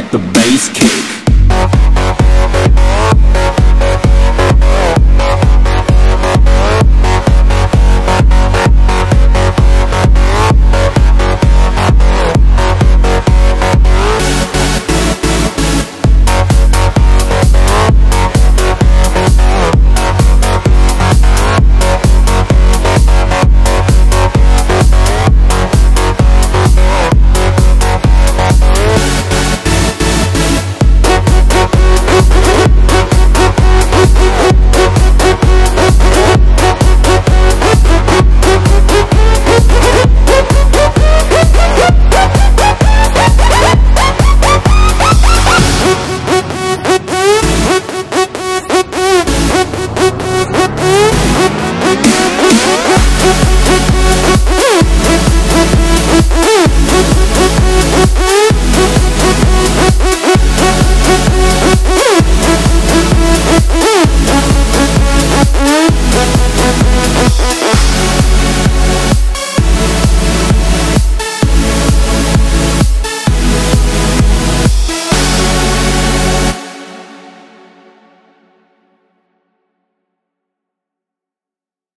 at the base cave.